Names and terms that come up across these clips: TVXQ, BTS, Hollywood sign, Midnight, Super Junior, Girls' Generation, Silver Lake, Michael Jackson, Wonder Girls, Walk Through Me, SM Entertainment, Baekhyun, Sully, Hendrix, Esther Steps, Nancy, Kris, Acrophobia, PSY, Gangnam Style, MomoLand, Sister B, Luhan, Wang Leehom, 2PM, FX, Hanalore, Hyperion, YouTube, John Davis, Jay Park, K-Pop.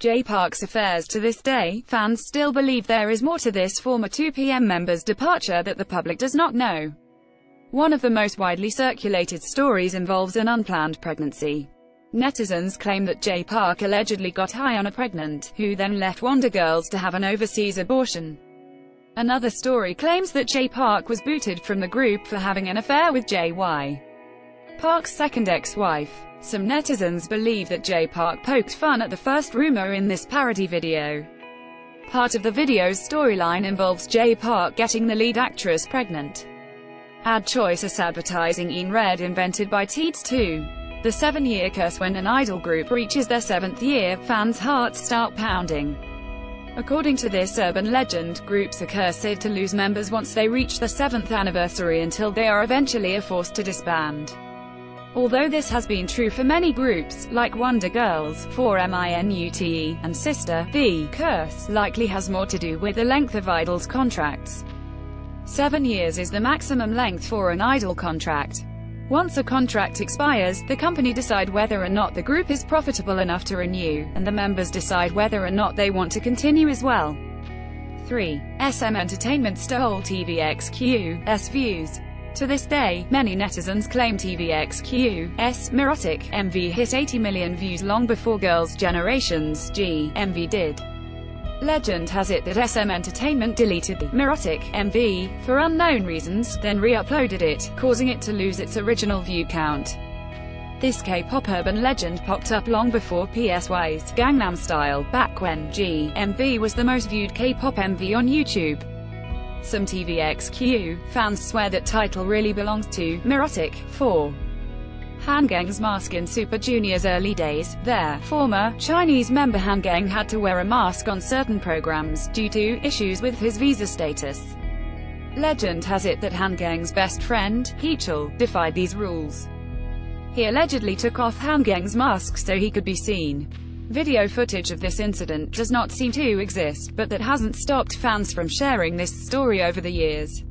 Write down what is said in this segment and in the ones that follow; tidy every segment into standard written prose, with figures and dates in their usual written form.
Jay Park's affairs. To this day, fans still believe there is more to this former 2PM member's departure that the public does not know. One of the most widely circulated stories involves an unplanned pregnancy. Netizens claim that Jay Park allegedly got high on a pregnant, who then left Wonder Girls to have an overseas abortion. Another story claims that Jay Park was booted from the group for having an affair with J.Y. Park's second ex-wife. Some netizens believe that Jay Park poked fun at the first rumor in this parody video. Part of the video's storyline involves Jay Park getting the lead actress pregnant. Ad choice is advertising in red invented by Teeds 2. The 7-year curse. When an idol group reaches their 7th year, fans' hearts start pounding. According to this urban legend, groups are cursed to lose members once they reach the 7th anniversary until they are eventually forced to disband. Although this has been true for many groups, like Wonder Girls, 4MINUTE, and Sister B, curse likely has more to do with the length of idols' contracts. 7 years is the maximum length for an idol contract. Once a contract expires, the company decide whether or not the group is profitable enough to renew, and the members decide whether or not they want to continue as well. 3. SM Entertainment stole TVXQ's views. To this day, many netizens claim TVXQ's Mirotic MV hit 80 million views long before Girls' Generation's G MV did. Legend has it that SM Entertainment deleted the Mirotic MV for unknown reasons, then re-uploaded it, causing it to lose its original view count. This K-pop urban legend popped up long before PSY's Gangnam Style, back when G MV was the most viewed K-pop MV on YouTube. Some TVXQ fans swear that title really belongs to Mirotic. 4. Hangeng's mask. In Super Junior's early days, their former Chinese member Hangeng had to wear a mask on certain programs, due to issues with his visa status. Legend has it that Hangeng's best friend, Heechul, defied these rules. He allegedly took off Hangeng's mask so he could be seen. Video footage of this incident does not seem to exist, but that hasn't stopped fans from sharing this story over the years.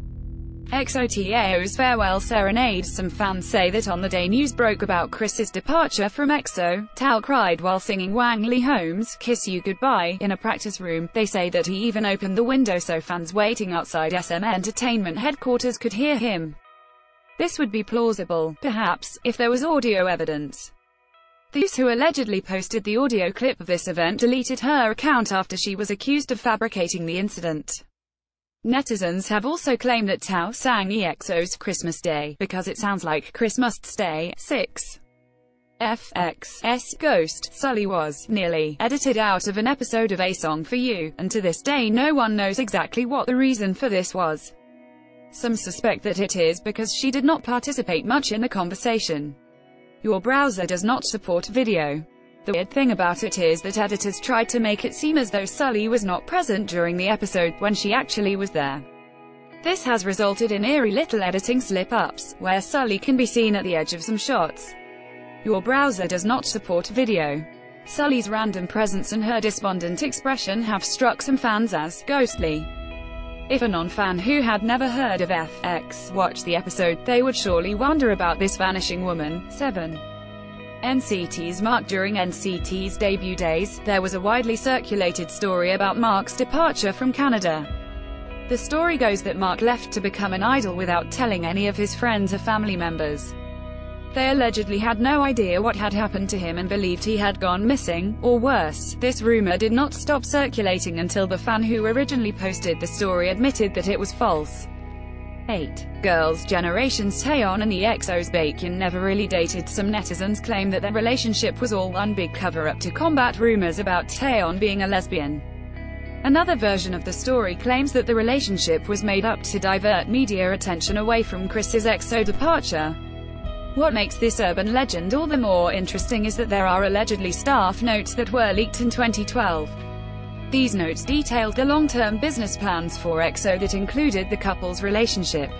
EXO Taeyeon's farewell serenade. Some fans say that on the day news broke about Kris's departure from EXO, Tao cried while singing Wang Leehom's Kiss You Goodbye in a practice room. They say that he even opened the window so fans waiting outside SM Entertainment headquarters could hear him. This would be plausible, perhaps, if there was audio evidence. Those who allegedly posted the audio clip of this event deleted her account after she was accused of fabricating the incident. Netizens have also claimed that Tao sang EXO's Christmas Day because it sounds like Kris must stay. 6. FX's ghost, Sully, was nearly edited out of an episode of A Song For You, and to this day no one knows exactly what the reason for this was. Some suspect that it is because she did not participate much in the conversation. Your browser does not support video. The weird thing about it is that editors tried to make it seem as though Sully was not present during the episode when she actually was there. This has resulted in eerie little editing slip-ups, where Sully can be seen at the edge of some shots. Your browser does not support video. Sully's random presence and her despondent expression have struck some fans as ghostly. If a non-fan who had never heard of FX watched the episode, they would surely wonder about this vanishing woman. 7. NCT's Mark. During NCT's debut days, there was a widely circulated story about Mark's departure from Canada. The story goes that Mark left to become an idol without telling any of his friends or family members. They allegedly had no idea what had happened to him and believed he had gone missing, or worse. This rumor did not stop circulating until the fan who originally posted the story admitted that it was false. 8. Girls' Generation's Taeyeon and EXO's Baekhyun never really dated. Some netizens claim that their relationship was all one big cover-up to combat rumors about Taeyeon being a lesbian. Another version of the story claims that the relationship was made up to divert media attention away from Kris's EXO departure. What makes this urban legend all the more interesting is that there are allegedly staff notes that were leaked in 2012. These notes detailed the long-term business plans for EXO that included the couple's relationship.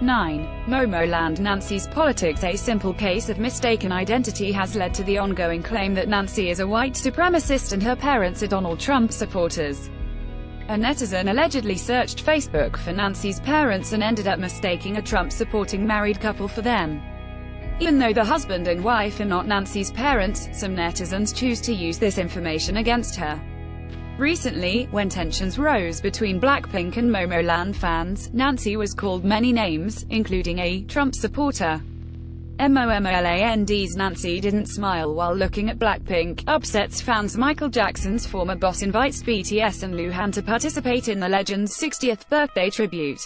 9. MomoLand. Nancy's politics. A simple case of mistaken identity has led to the ongoing claim that Nancy is a white supremacist and her parents are Donald Trump supporters. A netizen allegedly searched Facebook for Nancy's parents and ended up mistaking a Trump-supporting married couple for them. Even though the husband and wife are not Nancy's parents, some netizens choose to use this information against her. Recently, when tensions rose between Blackpink and MomoLand fans, Nancy was called many names, including a Trump supporter. MomoLand's Nancy didn't smile while looking at Blackpink, upsets fans. Michael Jackson's former boss invites BTS and Luhan to participate in the legend's 60th birthday tribute.